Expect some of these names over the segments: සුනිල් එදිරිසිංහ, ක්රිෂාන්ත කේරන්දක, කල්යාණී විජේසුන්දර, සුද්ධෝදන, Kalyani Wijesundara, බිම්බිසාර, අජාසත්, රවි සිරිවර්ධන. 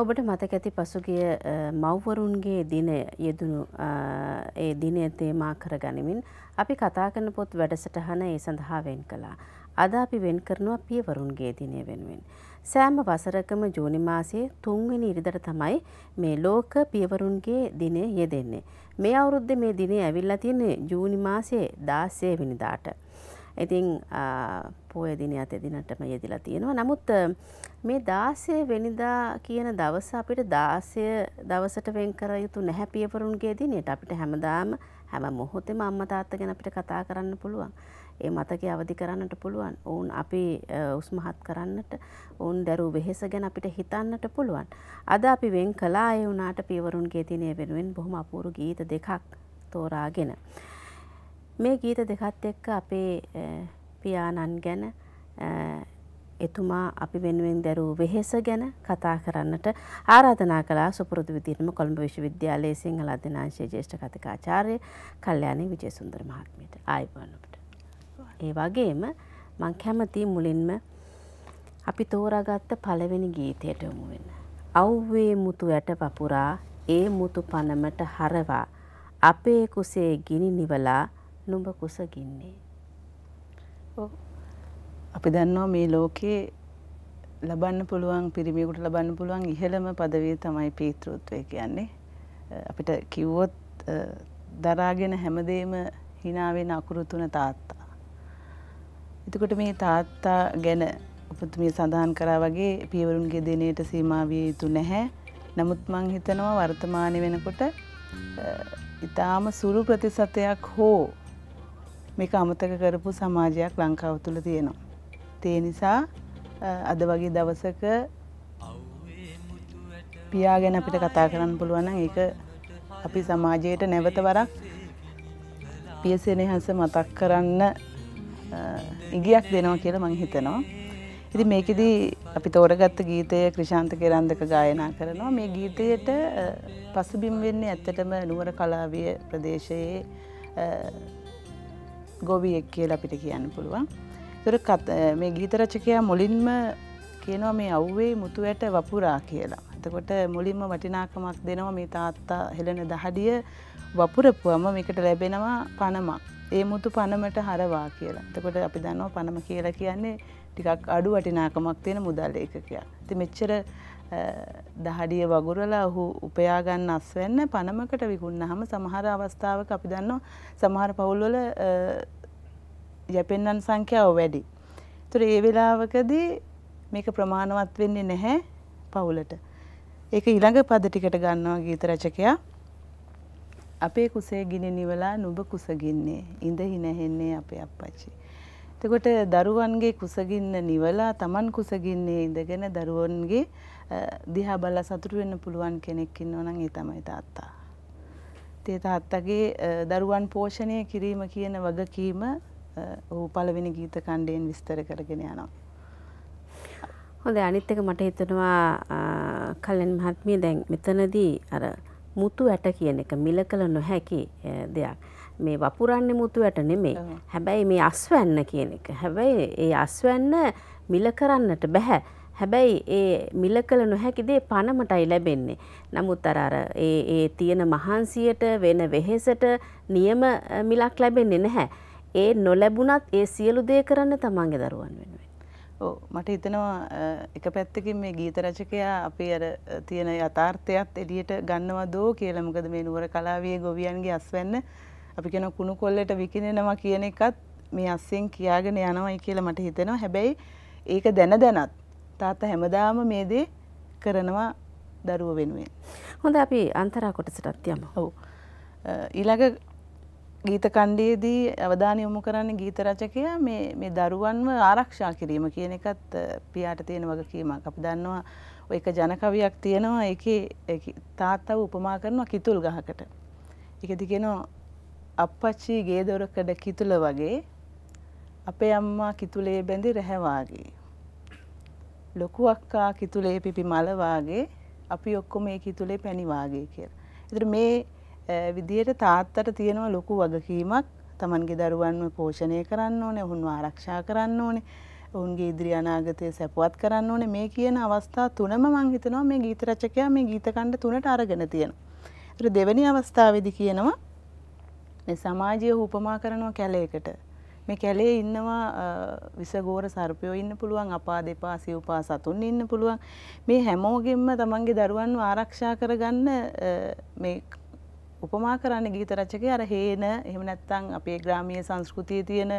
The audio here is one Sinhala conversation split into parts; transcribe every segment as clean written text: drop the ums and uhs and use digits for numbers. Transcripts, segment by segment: ඔබට මතක ඇති පසුගිය මව්වරුන්ගේ දිනය යෙදුණු ඒ දිනය තේමා කරගනිමින් අපි කතා කරන පොත් වැඩසටහන ඒ සඳහා වෙන් කළා. අද අපි වෙන් කරනවා පියවරුන්ගේ දිනය වෙනුවෙන්. සෑම වසරකම ජූනි මාසයේ 3 වෙනි ඉරිදට තමයි මේ ලෝක පියවරුන්ගේ දිනය යෙදෙන්නේ. මේ අවුරුද්දේ මේ දිනය ඇවිල්ලා තියෙන්නේ ජූනි මාසයේ 16 වෙනිදාට. ඉතින් පොය දිනේ අතේ දිනටම යෙදিলা තියෙනවා. නමුත් මේ 16 වෙනිදා කියන දවස අපිට 16 දවසට වෙන් කර යුතු නැහැ පියවරුන්ගේ දිනේට. අපිට හැමදාම හැම මොහොතේම අම්මා තාත්තා ගැන අපිට කතා කරන්න පුළුවන්. ඒ මතකයේ අවදි කරන්නට පුළුවන්. ඔවුන් අපි උස්මහත් කරන්නට, ඔවුන් දරුව වෙහෙස ගැන අපිට හිතන්නට පුළුවන්. අද අපි වෙන් කළා ඒ උනාට පියවරුන්ගේ දිනේ වෙනුවෙන් බොහොම අපූර්ව ගීත දෙකක් තෝරාගෙන. මේ ගීත දෙකත් එක්ක අපේ පියාණන් ගැන එතුමා අපි වෙනුවෙන් දරුව වෙහෙස ගැන කතා කරන්නට ආරාධනා කළා සුපුරුදු විදිහටම කොළඹ විශ්වවිද්‍යාලයේ සිංහල අධ්‍යනාංශයේ ජ්‍යෙෂ්ඨ කතිකාචාර්ය කල්යාණී විජේසුන්දර මහත්මියට ආයිබෝන් ඔබට. ඒ වගේම මම කැමති මුලින්ම අපි තෝරාගත්ත පළවෙනි ගීතයට යමු වෙන. අව්වේ මුතු ඇට පපුරා ඒ මුතු පනමට හරවා අපේ කුසේ ගිනි නිවලා නුඹ කුසගින්නේ. අපි දන්නවා මේ ලෝකේ ලබන්න පුළුවන් පිරිමියෙකුට ලබන්න පුළුවන් ඉහළම পদවිය තමයි පීතෘත්වය කියන්නේ. අපිට කිව්වොත් දරාගෙන හැමදේම hina වෙන අකුරු තුන තාත්තා. එතකොට මේ තාත්තා ගැන ඔබතුමිය සඳහන් කරා වගේ පියවරුන්ගේ දිනේට සීමා විය යුතු නැහැ. නමුත් මම හිතනවා වර්තමාන වෙනකොට ඊටාම සුළු ප්‍රතිශතයක් හෝ මේක අමතක කරපු සමාජයක් ලංකාව තුල තියෙනවා. ඒ නිසා අද වගේ දවසක පියා ගැන අපිට කතා කරන්න පුළුවන් නම් ඒක අපි සමාජයට නැවත වරක් පියසෙනෙහස මතක් කරන්න ඉගියක් දෙනවා කියලා මම හිතනවා. ඉතින් මේකෙදි අපි තෝරගත්ත ගීතය ක්‍රිෂාන්ත කේරන්දක ගායනා කරනවා. මේ ගීතයට පසුබිම් වෙන්නේ ඇත්තටම නුවර කලාවිය ප්‍රදේශයේ ගොවියෙක් කියලා අපිට කියන්න පුළුවන්. ඒතර මේ ගීත රචකයා මුලින්ම කියනවා මේ අව්වේ මුතු ඇට වපුරා කියලා. එතකොට මුලින්ම වටිනාකමක් දෙනවා මේ තාත්තා හෙළන දහඩිය වපුරපුවම මේකට ලැබෙනවා පනමක්. ඒ මුතු පනමට හරවා කියලා. එතකොට අපි දන්නවා පනම කියලා කියන්නේ ටිකක් අඩු වටිනාකමක් තියෙන මුදල් ඒකකයක්. ඉතින් මෙච්චර දහඩිය වගුරලා ඔහු උපයා ගන්න අස්වැන්න පනමකට විකුණනහම සමහර අවස්ථාවක අපි දන්නවා සමහර පවුල්වල යැපෙන්නන් සංඛ්‍යාව වැඩි. ඒතර ඒ වෙලාවකදී මේක ප්‍රමාණවත් වෙන්නේ නැහැ පවුලට. ඒක ඊළඟ පද ටිකට ගන්නවා ගීත රචකයා. අපේ කුසේ ගිනි නිවලා නුඹ කුසගින්නේ ඉඳහි නැහෙන්නේ අපේ අප්පච්චි. එතකොට දරුවන්ගේ කුසගින්න නිවලා Taman කුසගින්නේ ඉඳගෙන දරුවන්ගේ දිහා බලලා සතුටු වෙන්න පුළුවන් කෙනෙක් ඉන්නවා නම් ඒ තමයි තාත්තා. ඒ තාත්තගේ දරුවන් පෝෂණය කිරීම කියන වගකීම ඔහු පළවෙනි ගීත කණ්ඩයෙන් විස්තර කරගෙන යනවා. හොඳයි අනිත් එක මට හිතෙනවා කල්යනි මහත්මිය දැන් මෙතනදී අර මුතු ඇට කියන එක මිල කළ නොහැකි දෙයක්. මේ වපුරන්නේ මුතු ඇට නෙමෙයි. හැබැයි මේ අස්වැන්න කියන එක. හැබැයි ඒ අස්වැන්න මිල කරන්නට බෑ. හැබැයි ඒ මිල කළ නොහැකි දේ පණමටයි ලැබෙන්නේ. නමුත් අර ඒ තියෙන මහන්සියට වෙන වෙහෙසට නියම මිලක් ලැබෙන්නේ නැහැ. ඒ නොලැබුණත් ඒ සියලු දේ කරන්න තමන්ගේ දරුවන් වෙනුවෙන්. ඔව් මට හිතෙනවා එක පැත්තකින් මේ ගීත රචකයා අපි අර තියෙන යථාර්ථයත් එළියට ගන්නවා දෝ කියලා. මොකද මේ නුවර කලාවියේ ගොවියන්ගේ අස්වැන්න අපි කියන කුණු කොල්ලට විකිනෙනවා කියන එකත් මේ අස්සෙන් කියාගෙන යනවායි කියලා මට හිතෙනවා. හැබැයි ඒක දැන දැනත් තාත්තා හැමදාම මේ දේ කරනවා දරුව වෙනුවෙන්. හොඳයි අපි අන්තරා කොටසටත් යමු. ඔව් ඊළඟ ගීත කණ්ඩයේදී අවධානය යොමු කරන්නේ ගීත රචකයා මේ දරුවන්ව ආරක්ෂා කිරීම කියන එකත් පියාට තියෙන වගකීමක්. අපි දන්නවා ඔය එක ජන කවියක් තියෙනවා. ඒකේ තාත්තව උපමා කරනවා කිතුල් ගහකට. ඒකෙදි කියනවා අප්පච්චි ගේ දොරකඩ කිතුල වගේ අපේ අම්මා කිතුලේ බැඳි රැහැ වාගේ. ලොකු අක්කා කිතුලේ පිපි මල වාගේ අපි ඔක්කොම මේ කිතුලේ පැණි වාගේ කියලා. ඒතර මේ විදියට තාත්තට තියෙනවා ලොකු වගකීමක්. Tamange දරුවන්ව පෝෂණය කරන්න ඕනේ, ඔවුන්ව ආරක්ෂා කරන්න ඕනේ. ඔවුන්ගේ ඉදිරි අනාගතය සපවත් කරන්න ඕනේ මේ කියන අවස්ථා තුනම මම හිතනවා මේ ගීත රචකයා මේ ගීත කණ්ඩ තුනට අරගෙන තියෙනවා. ඒතර දෙවෙනි අවස්ථාවේදී කියනවා මේ සමාජීය උපමා කරනවා කැලේකට. මේ කැලේ ඉන්නවා විසගෝර සර්පයෝ ඉන්න පුළුවන් අපාදේපා සිව්පා සතුන් ඉන්න පුළුවන්. මේ හැමෝගෙම තමන්ගේ දරුවන්ව ආරක්ෂා කරගන්න මේ උපමා කරන්නේ ගීත රචකයා අර හේන එහෙම නැත්නම් අපේ ග්‍රාමීය සංස්කෘතියේ තියෙන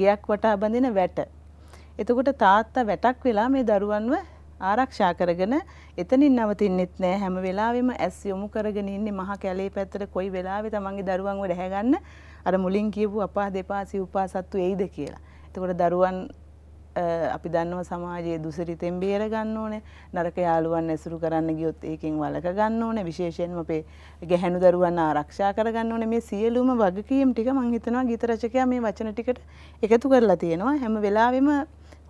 ගයක් වටා බඳින වැට. එතකොට තාත්තා වැටක් වෙලා මේ දරුවන්ව ආරක්ෂා කරගෙන එතනින් නවතින්නෙත් නෑ හැම වෙලාවෙම ඇස් යොමු කරගෙන ඉන්නේ මහ කැලේ පැත්තට කොයි වෙලාවෙ තමන්ගේ දරුවන්ව දැහැ ගන්න අර මුලින් කියපු අපා දෙපා සිව්පා සත්තු එයිද කියලා. එතකොට දරුවන් අපි දන්නවා සමාජයේ දුසිරිතෙන් බේර ගන්න ඕනේ නරක යාළුවන් ඇසුරු කරන්න ගියොත් ඒකෙන් වළක ගන්න ඕනේ විශේෂයෙන්ම අපේ ගැහැණු දරුවන් ආරක්ෂා කර ගන්න ඕනේ මේ සියලුම වගකීම් ටික මම හිතනවා ගීත රචකයා මේ වචන ටිකට එකතු කරලා තියෙනවා හැම වෙලාවෙම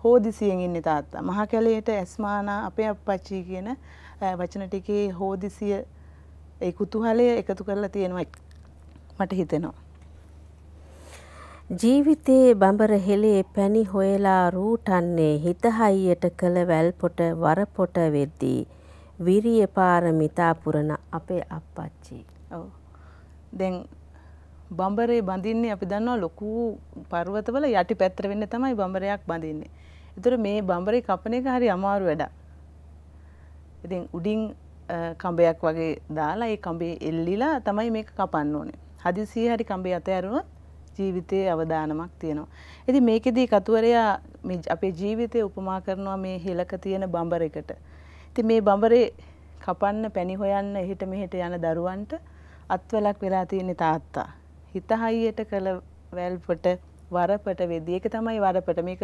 හෝදිසියෙන් ඉන්නේ තාත්තා මහ කැලේට ඇස්මානා අපේ අප්පච්චි කියන වචන ටිකේ හෝදිසිය ඒ කුතුහලය එකතු කරලා තියෙනවා මට හිතෙනවා ජීවිතේ බඹර හෙලේ පැණි හොයලා රූටන්නේ හිත හයියට කළ වැල්පොට වරපොට වෙද්දී විරිය පාරමිතා පුරන අපේ අප්පච්චි. ඔව්. දැන් බඹරේ බඳින්නේ අපි දන්නවා ලොකු පර්වතවල යටි පැත්තට වෙන්න තමයි බඹරයක් බඳින්නේ. ඒතර මේ බඹරේ කපන එක හරි අමාරු වැඩක්. ඉතින් උඩින් කඹයක් වගේ දාලා ඒ කඹේ එල්ලිලා තමයි මේක කපන්න ඕනේ. හදිසියෙ හරි කඹේ අත ඇරුණොත් ජීවිතයේ අවදානමක් තියෙනවා. ඉතින් මේකෙදී කතුවරයා මේ අපේ ජීවිතය උපමා කරනවා මේ හිලක තියෙන බඹරයකට. ඉතින් මේ බඹරේ කපන්න පැණි හොයන්න එහෙට මෙහෙට යන දරුවන්ට අත්වලක් වෙලා තියෙන තාත්තා. හිත හයියට කළ වැල්පට වරපට වෙදී. ඒක තමයි වරපට. මේක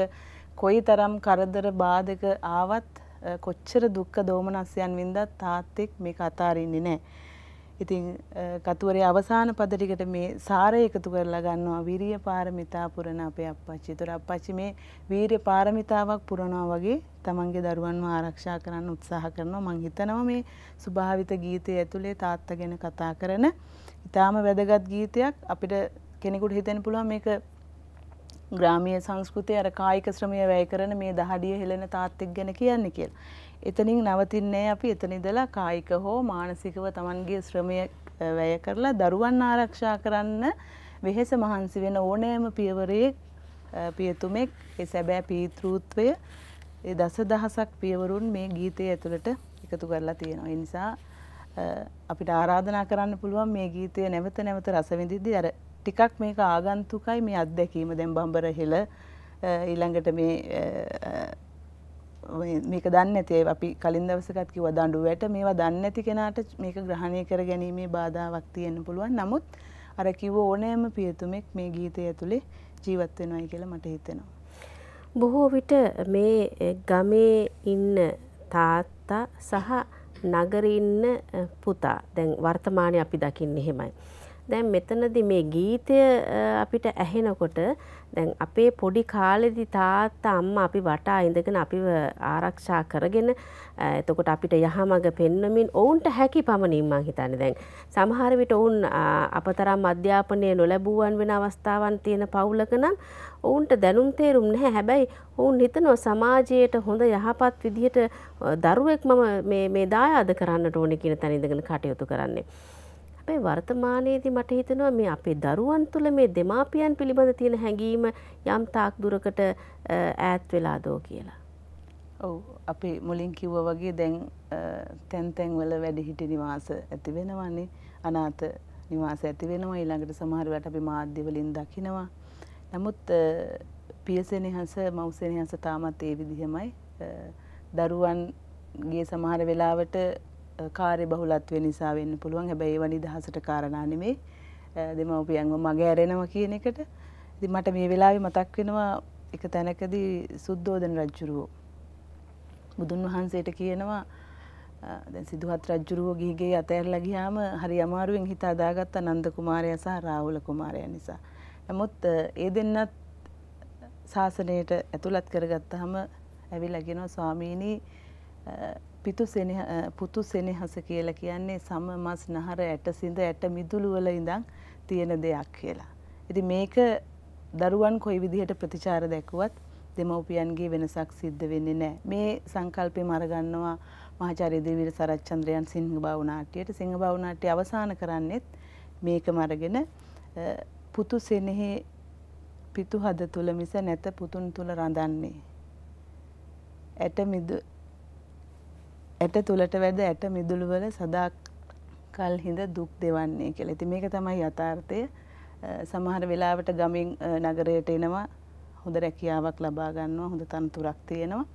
කොයිතරම් කරදර බාධක ආවත් කොච්චර දුක්ඛ දෝමනස්යන් වින්දත් තාත්තෙක් මේක අතාරින්නේ නැහැ. ඉතින් කතුවරේ අවසාන පද ටිකට මේ සාරය එකතු කරලා ගන්නවා විරිය පාරමිතා පුරන අපේ අප්පච්චි. ඒතර අප්පච්චි මේ වීරිය පාරමිතාවක් පුරනවා වගේ තමන්ගේ දරුවන්ව ආරක්ෂා කරන්න උත්සාහ කරනවා. මම හිතනවා මේ සුභාවිත ගීතය ඇතුලේ තාත්තා ගැන කතා කරන ඉතාම වැදගත් ගීතයක්. අපිට කෙනෙකුට හිතෙන්න පුළුවන් මේක ග්‍රාමීය සංස්කෘතියේ අර කායික ශ්‍රමය වැය කරන මේ දහඩිය හෙළන තාත්තෙක් ගැන කියන්නේ කියලා. එතනින් නවතින්නේ අපි එතන ඉඳලා කායික හෝ මානසිකව Tamanගේ ශ්‍රමය වැය කරලා දරුවන් ආරක්ෂා කරන්න වෙහෙස මහන්සි වෙන ඕනෑම පියවරේ පියතුමෙක් ඒ සැබෑ පීතෘත්වය ඒ දසදහසක් පියවරුන් මේ ගීතය ඇතුළට එකතු කරලා තියෙනවා. ඒ නිසා අපිට ආරාධනා කරන්න පුළුවන් මේ ගීතය නැවත නැවත රස විඳිද්දී අර ටිකක් මේක ආගන්තුකයි මේ අත්දැකීම දැන් බඹර හෙළ ඊළඟට මේ මේක දන්නේ නැති අපි කලින් දවසකත් කිව්වා දඬු වැට මේවා දන්නේ නැති කෙනාට මේක ග්‍රහණය කර ගැනීමේ බාධාවක් තියෙන්න පුළුවන්. නමුත් අර කිව්ව ඕනෑම පියතුමෙක් මේ ගීතය ඇතුලේ ජීවත් වෙනවායි කියලා මට හිතෙනවා. බොහෝ විට මේ ගමේ ඉන්න තාත්තා සහ නගරේ ඉන්න පුතා දැන් වර්තමානයේ අපි දකින්නේ එහෙමයි. දැන් මෙතනදී මේ ගීතය අපිට ඇහෙනකොට දැන් අපේ පොඩි කාලෙදි තාත්තා අම්මා අපි වටා ඉඳගෙන අපිව ආරක්ෂා කරගෙන එතකොට අපිට යහමඟ පෙන්වමින් ඔවුන්ට හැකි පමණින් මං හිතන්නේ දැන් සමහර විට ඔවුන් අපතරම් අධ්‍යාපනය නොලැබුවන් වෙන අවස්ථාවන් තියෙන පවුලක නම් ඔවුන්ට දැනුම් තේරුම් නැහැ. හැබැයි ඔවුන් හිතනවා සමාජයට හොඳ යහපත් විදිහට දරුවෙක් මම මේ දායාද කරන්නට ඕනේ කියන තැන ඉඳගෙන කටයුතු කරන්නේ. අපේ වර්තමානයේදී මට හිතෙනවා මේ අපේ දරුවන් තුළ මේ දෙමාපියන් පිළිබඳ තියෙන හැඟීම යම් තාක් දුරකට ඈත් වෙලා දෝ කියලා. ඔව් අපි මුලින් කිව්වා වගේ දැන් තැන් තැන් වල වැඩිහිටි නිවාස ඇති වෙනවානේ. අනාථ නිවාස ඇති වෙනවා. ඊළඟට සමහර වෙලාවට අපි මාධ්‍ය වලින් දකිනවා. නමුත් පියසෙනෙහස මව්සෙනෙහස තාමත් ඒ විදිහමයි. දරුවන්ගේ සමහර වෙලාවට කාර්ය බහුලත්වය නිසා වෙන්න පුළුවන්. හැබැයි ඒව නිදහසට කාරණා නෙමෙයි. දෙමව්පියන්ව මග ඇරෙනවා කියන එකට. ඉතින් මට මේ වෙලාවේ මතක් වෙනවා එක තැනකදී සුද්ධෝදන රජුරෝ බුදුන් වහන්සේට කියනවා දැන් සිද්ධාර්ථ රජුරෝ ගිහිගේ අතහැරලා ගියාම හරි අමාරුවෙන් හිත අදාගත්ත නන්ද කුමාරයා සහ රාහුල කුමාරයා නිසා. නමුත් ඒ දෙන්නත් ශාසනයට ඇතුළත් කරගත්තාම ඇවිල්ලා කියනවා ස්වාමීනි පුතු සෙනෙහස කියලා කියන්නේ සම මස් නහර ඇට සිඳ ඇට මිදුළු වල ඉඳන් තියෙන දෙයක් කියලා. ඉතින් මේක දරුවන් කොයි විදිහට ප්‍රතිචාර දැක්ුවත් දෙමව්පියන්ගේ වෙනසක් සිද්ධ වෙන්නේ නැහැ. මේ සංකල්පේ මරගන්නවා මහාචාර්ය දේවීර සරච්චන්ද්‍රයන් සිංහබාහු නාට්‍යයට. සිංහබාහු නාට්‍ය අවසන් කරන්නේත් මේකම අරගෙන පුතු සෙනෙහි පිතු හද තුල මිස නැත පුතුන් තුල රඳන්නේ. ඇට තුලට වැඩ ඇට මිදුළු වල සදා කල් හිඳ දුක් දෙවන්නේ කියලා. ඉතින් මේක තමයි යථාර්ථය. සමහර වෙලාවට ගමින් නගරයට එනවා හොඳ රැකියාවක් ලබා ගන්නවා හොඳ තනතුරක් තියෙනවා.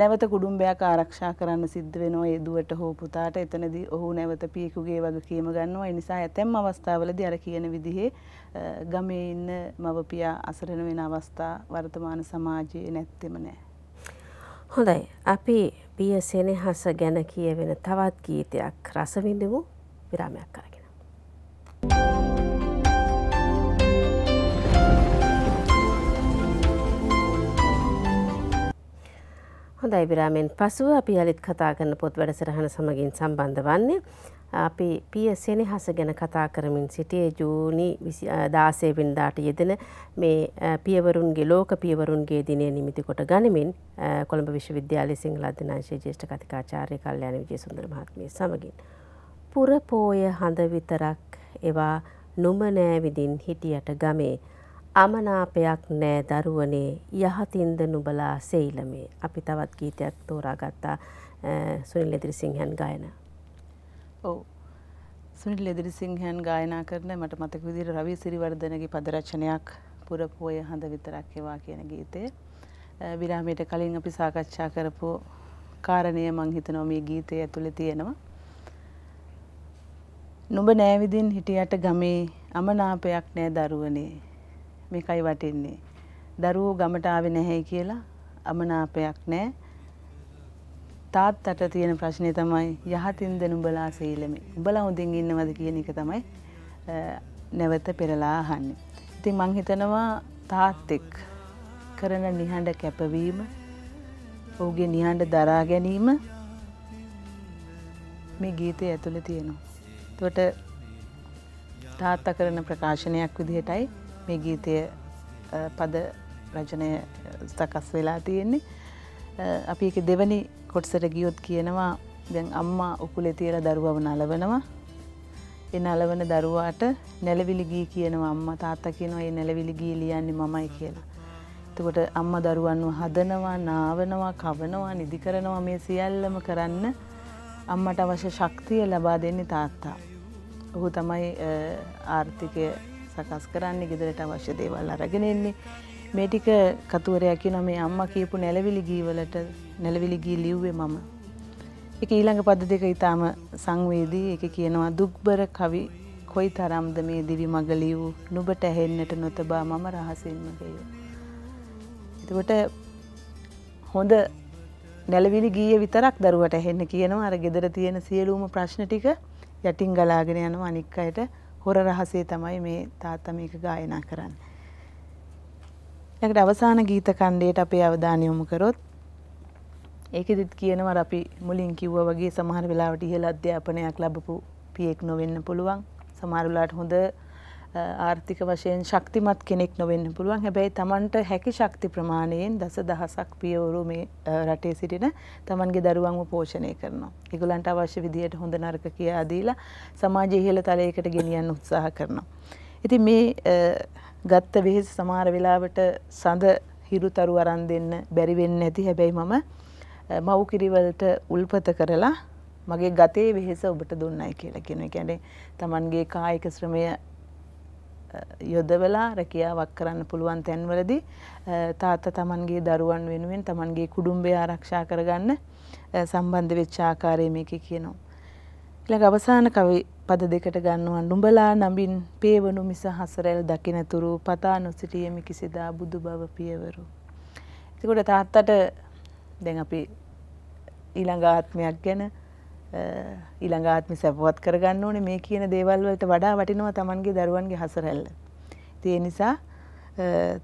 නැවත කුඩුම්බයක් ආරක්ෂා කරන්න සිද්ධ වෙනවා ඒ දුවට හෝ පුතාට. එතනදී ඔහු නැවත පීකුගේ වගකීම ගන්නවා. ඒ නිසා ඇතැම් අවස්ථාවලදී අර කියන විදිහේ ගමේ ඉන්න මවපියා අසරණ වෙන අවස්ථා වර්තමාන සමාජයේ නැත්තේම නැහැ. හොඳයි අපි පිය සෙනෙහස ගැන කියවෙන තවත් ගීතයක් රස විඳිමු විරාමයක් කරගෙන. හොඳයි විරාමෙන් පසුව අපි යලිත් කතා කරන පොත් වැඩසටහන සමගින් සම්බන්ධ වන්නේ අපි පිය සෙනෙහස ගැන කතා කරමින් සිටියේ ජූනි 16 වෙනිදාට යෙදෙන මේ පියවරුන්ගේ ලෝක පියවරුන්ගේ දිනය නිමිති කොට ගනිමින් කොළඹ විශ්වවිද්‍යාලයේ සිංහල අධ්‍යනාංශයේ ජ්‍යෙෂ්ඨ කතිකාචාර්ය කල්යාණි විජේසුන්දර මහත්මිය සමගින් පුර පෝය හඳ විතරක් ඒවා නුමනෑ විදින් හිටියට ගමේ අමනාපයක් නෑ දරුවනේ යහතින්ද නුඹලා සෙයිලමේ. අපි තවත් ගීතයක් තෝරාගත්තා සුනිල් එදිරිසිංහයන් ගායනා. ඔව් සුනිල් එදිරිසිංහයන් ගායනා කරන මට මතක විදිහට රවි සිරිවර්ධනගේ පද රචනයක් පුර පොය හඳ විතරක් ඒවා කියන ගීතය. විරාමයට කලින් අපි සාකච්ඡා කරපු කාරණය මම හිතනවා මේ ගීතය ඇතුලේ තියෙනවා. නුඹ නෑ විදිහින් හිටියට ගමේ අමනාපයක් නෑ දරුවනේ. මේකයි වටින්නේ. දරුවෝ ගමට ආවේ නැහැ කියලා අමනාපයක් නෑ. තාත්තට තියෙන ප්‍රශ්නේ තමයි යහතින් දෙනුඹලා සීලමේ. උඹලා හොඳින් ඉන්නවද කියන එක තමයි නැවත පෙරලා අහන්නේ. ඉතින් මං හිතනවා තාත්තෙක් කරන නිහඬ කැපවීම, ඔහුගේ නිහඬ දරා ගැනීම මේ ගීතය ඇතුලේ තියෙනවා. ඒකට තාත්තා කරන ප්‍රකාශනයක් විදිහටයි මේ ගීතය පද රචනය සකස් වෙලා තියෙන්නේ. අපි ඒකේ දෙවෙනි කොටසට ගියොත් කියනවා දැන් අම්මා උකුලේ තියලා දරුවව නලවනවා. ඒ නලවන දරුවාට නැලවිලි ගී කියනවා අම්මා. තාත්තා කියනවා මේ නැලවිලි ගී ලියන්නේ මමයි කියලා. එතකොට අම්මා දරුවන්ව හදනවා, නාවනවා, කවනවා, නිදි කරනවා මේ සියල්ලම කරන්න අම්මට අවශ්‍ය ශක්තිය ලබා දෙන්නේ තාත්තා. ඔහු තමයි ආර්ථිකය සකස් කරන්නේ, ගෙදරට අවශ්‍ය දේවල් අරගෙන එන්නේ. මේ ටික කතුවරයා කියනවා මේ අම්මා කියපු නැලවිලි ගී වලට නැලවිලි ගී ලිව්වේ මම. ඒක ඊළඟ පද දෙක ඊටාම සංවේදී. ඒක කියනවා දුක්බර කවි කොයිතරම්ද මේ දිවි මග ලියු නුඹට ඇහෙන්නට නොතබා මම රහසින්ම ගෙයෝ. එතකොට හොඳ නැලවිලි ගීය විතරක් දරුවට ඇහෙන්න කියනවා. අර ගෙදර තියෙන සියලුම ප්‍රශ්න ටික යටින් ගලාගෙන යනවා අනික් අයට. හොර රහසේ තමයි මේ තාත්තා මේක ගායනා කරන්නේ. ඊළඟට අවසාන ගීත ඛණ්ඩයට අපේ අවධානය යොමු කරොත් ඒකෙදිත් කියනවා අපි මුලින් කිව්වා වගේ සමහර වෙලාවට ඉහළ අධ්‍යාපනයක් ලැබපු පියෙක් නොවෙන්න පුළුවන්. සමහර වෙලාවට හොඳ ආර්ථික වශයෙන් ශක්තිමත් කෙනෙක් නොවෙන්න පුළුවන්. හැබැයි Tamanට හැකි ශක්ති ප්‍රමාණයෙන් දසදහසක් පියවරු මේ රටේ සිටින Tamanගේ දරුවන්ව පෝෂණය කරනවා. ඒගොල්ලන්ට අවශ්‍ය විදියට හොඳ නරක කියා දීලා සමාජයේ ඉහළ තලයකට ගෙනියන්න උත්සාහ කරනවා. ඉතින් මේ ගත්ත වෙහෙස සමහර වෙලාවට සඳ හිරුතරු අරන් දෙන්න බැරි වෙන්නේ නැති. හැබැයි මම මව් කිරිවලට උල්පත කරලා මගේ ගතේ වෙහෙස ඔබට දුන්නයි කියලා කියන. ඒ කියන්නේ Tamanගේ කායික ශ්‍රමය යොදවලා රැකියාවක් කරන්න පුළුවන් තැන්වලදී තාත්තා Tamanගේ දරුවන් වෙනුවෙන් Tamanගේ කුඩුම්බය ආරක්ෂා කරගන්න සම්බන්ධ වෙච්ච ආකාරය මේකේ කියනවා. ඊළඟ අවසාන කවි පද දෙකට ගන්නවා නුඹලා නඹින් පේවනු මිස හසරැල් දකින්නතුරු පතා නොසිටියෙමි කිසිදා බුදු බව පියවරු. එතකොට තාත්තට දැන් අපි ඊළඟ ආත්මයක් ගැන ඊළඟ ආත්මෙ සපවත් කරගන්න ඕනේ. මේ කියන දේවල් වලට වඩා වටිනවා Tamanගේ දරුවන්ගේ හසරැල්ල. ඉතින් ඒ නිසා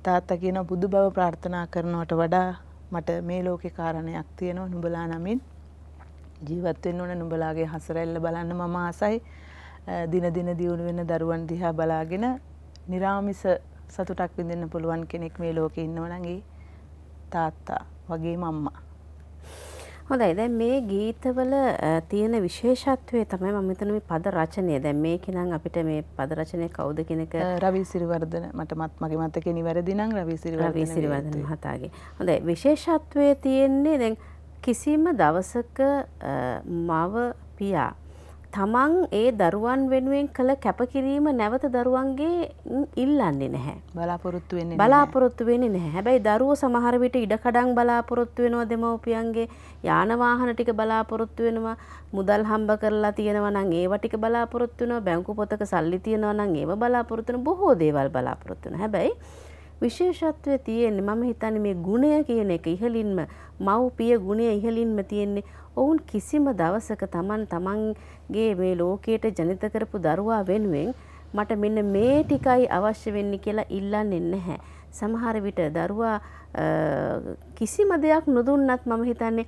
තාත්තා කියනවා බුදු බව ප්‍රාර්ථනා කරනවට වඩා මට මේ ලෝකේ කාරණයක් තියෙනවා. නුඹලා නමින් ජීවත් වෙන්න ඕන. නුඹලාගේ හසරැල්ල බලන්න මම ආසයි. දින දින දියුණු වෙන දරුවන් දිහා බලාගෙන निराமிස සතුටක් විඳින්න පුළුවන් කෙනෙක් මේ ලෝකේ ඉන්නවනම් ඒ තාත්තා වගේම අම්මා. හොඳයි දැන් මේ ගීතවල තියෙන විශේෂත්වය තමයි මම හිතන මේ පද රචනය. දැන් මේක නම් අපිට මේ පද රචනය කවුද කියන එක රවි සිරිවර්ධන මගේ මතකේ නිවැරදි නම් රවි සිරිවර්ධන මහතාගේ. හොඳයි විශේෂත්වයේ තියෙන්නේ දැන් කිසිම දවසක මව පියා තමන් ඒ දරුවන් වෙනුවෙන් කළ කැපකිරීම නැවත දරුවන්ගේ ඉල්ලන්නේ නැහැ. බලාපොරොත්තු වෙන්නේ නැහැ. හැබැයි දරුවෝ සමහර විට ඉඩකඩම් බලාපොරොත්තු වෙනවා දෙමව්පියන්ගේ යාන වාහන ටික බලාපොරොත්තු වෙනවා. මුදල් හම්බ කරලා තියෙනවා නම් ඒව ටික බලාපොරොත්තු වෙනවා. බැංකු පොතක සල්ලි තියෙනවා නම් ඒව බලාපොරොත්තු වෙන බොහෝ දේවල් බලාපොරොත්තු වෙනවා. හැබැයි විශේෂත්වයේ තියෙන්නේ මම හිතන්නේ මේ ගුණය කියන එක ඉහළින්ම මව්පිය ගුණය ඉහළින්ම තියෙන්නේ. ඔවුන් කිසිම දවසක තමන්ගේ මේ ලෝකයට ජනිත කරපු දරුවා වෙනුවෙන් මට මෙන්න මේ ටිකයි අවශ්‍ය වෙන්නේ කියලා ඉල්ලන්නේ නැහැ. සමහර විට දරුවා කිසිම දෙයක් නොදුන්නත් මම හිතන්නේ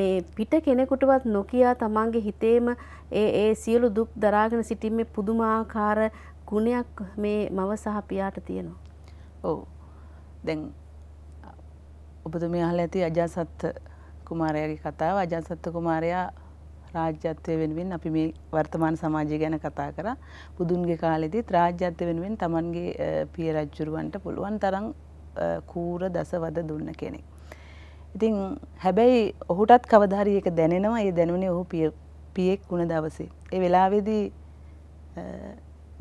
මේ පිට කෙනෙකුටවත් නොකියා තමන්ගේ හිතේම ඒ සියලු දුක් දරාගෙන සිටීමේ පුදුමාකාර ගුණයක් මේ මව සහ පියාට තියෙනවා. ඔව්. දැන් ඔබතුමිය අහලා ඇති අජාසත් කුමාරයාගේ කතාව. අජාසත් කුමාරයා රාජ්‍යත්වය වෙනුවෙන් අපි මේ වර්තමාන සමාජය ගැන කතා කරා. බුදුන්ගේ කාලෙදිත් රාජ්‍යත්වය වෙනුවෙන් Tamanගේ පිය රජුරවන්ට පුළුවන් තරම් කූර දසවද දුන්න කෙනෙක්. ඉතින් හැබැයි ඔහුටත් කවදා හරි ඒක දැනෙනවා. ඒ දැනුනේ ඔහු පියෙක් වුණ දවසේ. ඒ වෙලාවේදී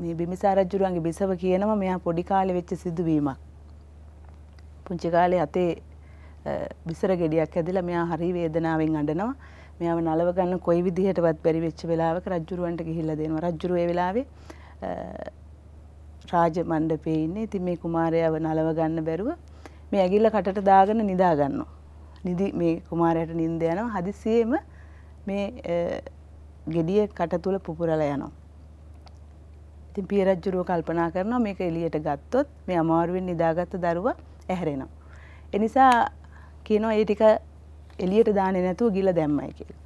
මේ බිම්බිසාර රජුරවන්ගේ බිසව කියනවා මෙයා පොඩි කාලේ වෙච්ච සිදුවීමක්. පුංචි කාලේ අතේ විසර ගෙඩියක් ඇදලා මෙයා හරි වේදනාවෙන් අඬනවා. මෙයාව නලව ගන්න කොයි විදිහටවත් බැරි වෙච්ච වෙලාවක රජුරවන්ට ගිහිල්ලා දෙනවා. රජුරු ඒ වෙලාවේ රාජ මණ්ඩපේ ඉන්නේ. ඉතින් මේ කුමාරයාව නලව ගන්න බැරුව මේ ඇගිල්ල කටට දාගෙන නිදා ගන්නවා. නිදි මේ කුමාරයාට නිින්ද යනවා. හදිසියෙම මේ ගෙඩිය කට තුල පුපුරලා යනවා. ඉතින් පිය රජුරුව කල්පනා කරනවා මේක එළියට ගත්තොත් මේ අමාරුවෙන් නිදාගත්ත දරුවා ඇහැරෙනවා. ඒ නිසා කියනවා ඒ ටික එළියට දාන්නේ නැතුව ගිල දැම්මයි කියලා.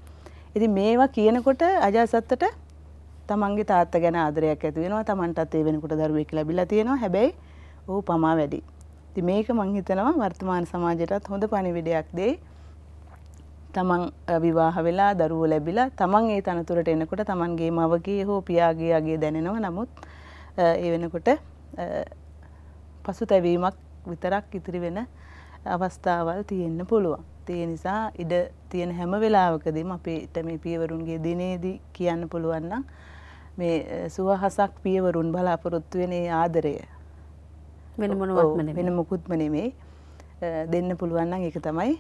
ඉතින් මේවා කියනකොට අජාසත්තට තමන්ගේ තාත්තා ගැන ආදරයක් ඇති වෙනවා. තමන්ටත් ඒ වෙනකොට දරුවෙක් ලැබිලා තියෙනවා. හැබැයි ਉਹ පමා වැඩි. ඉතින් මේක මම හිතනවා වර්තමාන සමාජයටත් හොඳ පණිවිඩයක් දෙයි. තමන් විවාහ වෙලා දරුවෝ ලැබිලා තමන් ඒ තනතුරට එනකොට තමන්ගේ මවගේ හෝ පියාගේ යගේ දැනෙනවා. නමුත් ඒ වෙනකොට පසුතැවීමක් විතරක් ඉතිරි වෙන අවස්ථාවල් තියෙන්න පුළුවන්. ඒ නිසා ඉඩ තියෙන හැම වෙලාවකදීම අපිට මේ පියවරුන්ගේ දිනේදී කියන්න පුළුවන් නම් මේ සුවහසක් පියවරුන් බලාපොරොත්තු වෙන ආදරය වෙන මොකුත්ම නෙමෙයි දෙන්න පුළුවන් නම් ඒක තමයි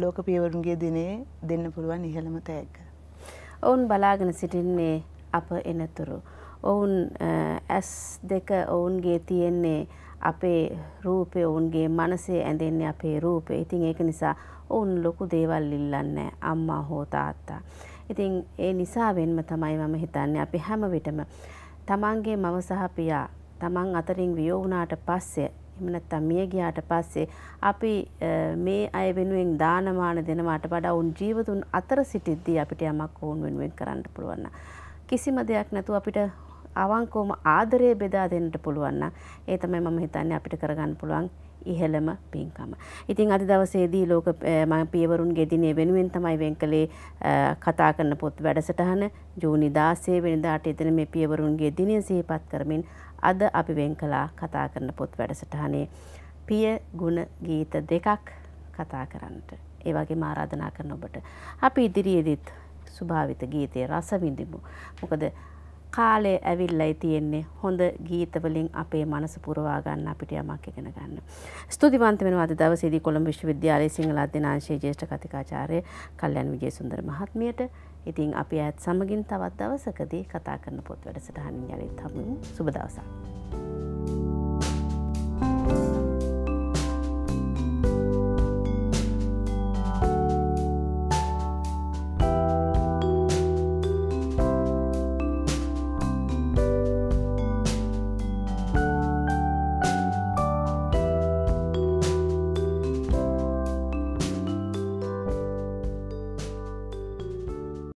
ලෝක පියවරුන්ගේ දිනේ දෙන්න පුළුවන් ඉහළම තෑග්ග. ඔවුන් බලාගෙන සිටින්නේ අප එනතුරු. ඔවුන් S2 ඔවුන්ගේ තියෙන්නේ අපේ රූපේ ඔවුන්ගේ මනසේ ඇඳෙන්නේ අපේ රූපේ. ඉතින් ඒක නිසා ඔවුන් ලොකු දේවල් ඉල්ලන්නේ අම්මා හෝ තාත්තා. ඉතින් ඒ නිසා වෙන්ම තමයි මම හිතන්නේ අපි හැම විටම තමන්ගේ මව සහ පියා තමන් අතරින් වියෝ වුණාට පස්සේ එහෙම නැත්නම් මිය ගියාට පස්සේ අපි මේ අය වෙනුවෙන් දානමාන දෙනවට වඩා ඔවුන් ජීවතුන් අතර සිටිද්දී අපිට යමක් ඕන වෙනුවෙන් කරන්න පුළුවන්. කිසිම දෙයක් නැතුව අපිට අවංකවම ආදරය බෙදා දෙන්නට පුළුවන් නම් ඒ තමයි මම හිතන්නේ අපිට කරගන්න පුළුවන් ඉහළම පින්කම. ඉතින් අද දවසේදී ලෝක පියවරුන්ගේ දිනේ වෙනුවෙන් තමයි වෙන්කලේ කතා කරන පොත් වැඩසටහන ජූනි 16 වෙනිදාට එදින මේ පියවරුන්ගේ දිනය සිහිපත් කරමින් අද අපි වෙන්කලා කතා කරන පොත් වැඩසටහනේ පිය ගුණ ගීත දෙකක් කතා කරන්නට ඒ වගේම ආරාධනා කරන ඔබට අපි ඉදිරියේදීත් සුභාවිත ගීතයේ රස විඳිමු. මොකද කාලේ ඇවිල්ලයි තියෙන්නේ හොඳ ගීත වලින් අපේ මනස පුරවා ගන්න අපිට යමක් ඉගෙන ගන්න. ස්තුතිවන්ත වෙනවා අද දවසේදී කොළඹ විශ්වවිද්‍යාලයේ සිංහල අධ්‍යනාංශයේ ජ්‍යෙෂ්ඨ කතිකාචාර්ය කල්‍යාණ විජේසුන්දර මහත්මියට. ඉතින් අපි ඇත් සමගින් තවත් දවසකදී කතා කරන පොත් වැඩසටහනින් යලිත් හමු. සුබ දවසක්.